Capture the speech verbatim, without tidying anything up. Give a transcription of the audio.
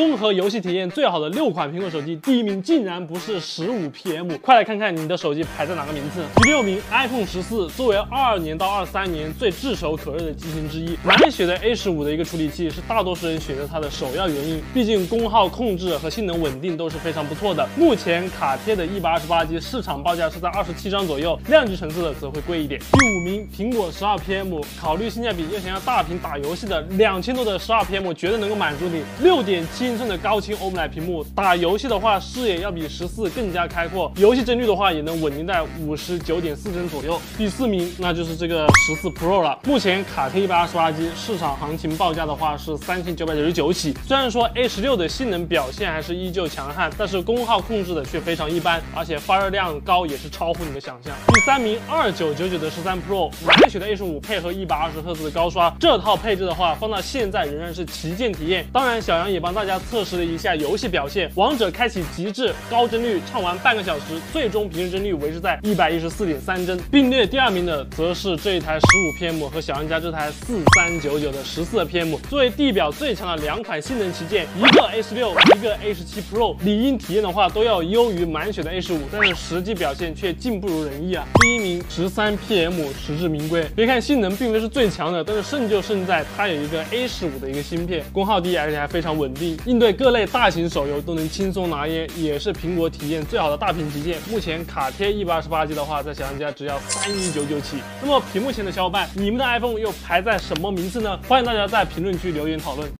综合游戏体验最好的六款苹果手机，第一名竟然不是十五 P M， 快来看看你的手机排在哪个名次。第六名 iPhone 十四，作为二二年到二三年最炙手可热的机型之一，满血的 A 十五 的一个处理器是大多数人选择它的首要原因，毕竟功耗控制和性能稳定都是非常不错的。目前卡贴的 一百二十八 G 市场报价是在二十七张左右，量级成色的则会贵一点。第五名苹果 十二 P M， 考虑性价比又想要大屏打游戏的两千多的 十二 P M 绝对能够满足你。 六点七英寸的高清 O L E D 屏幕，打游戏的话视野要比十四更加开阔，游戏帧率的话也能稳定在 五十九点四帧左右。第四名那就是这个十四 Pro 了，目前卡贴 一百二十八 G 市场行情报价的话是 三千九百九十九 起。虽然说 A 十六 的性能表现还是依旧强悍，但是功耗控制的却非常一般，而且发热量高也是超乎你的想象。第三名二九九九的十三 Pro， 满血的 A 十五 配合 一百二十赫兹 的高刷，这套配置的话放到现在仍然是旗舰体验。当然，小杨也帮大家测试了一下游戏表现，王者开启极致高帧率，畅玩半个小时，最终平均帧率维持在 一百一十四点三帧。并列第二名的则是这一台十五 P M 和小杨家这台四三九九的十四 P M， 作为地表最强的两款性能旗舰，一个 A 十六， 一个 A 十七 Pro， 理应体验的话都要优于满血的 A 十五， 但是实际表现却尽不如人意啊！第一名十三 P M 实至名归，别看性能并非是最强的，但是胜就胜在它有一个 A 十五 的一个芯片，功耗低，而且还非常稳定，应对各类大型手游都能轻松拿捏，也是苹果体验最好的大屏旗舰。目前卡贴 一百二十八 G 的话，在小杨家只要三千一百九十九起。那么屏幕前的小伙伴，你们的 iPhone 又排在什么名次呢？欢迎大家在评论区留言讨论。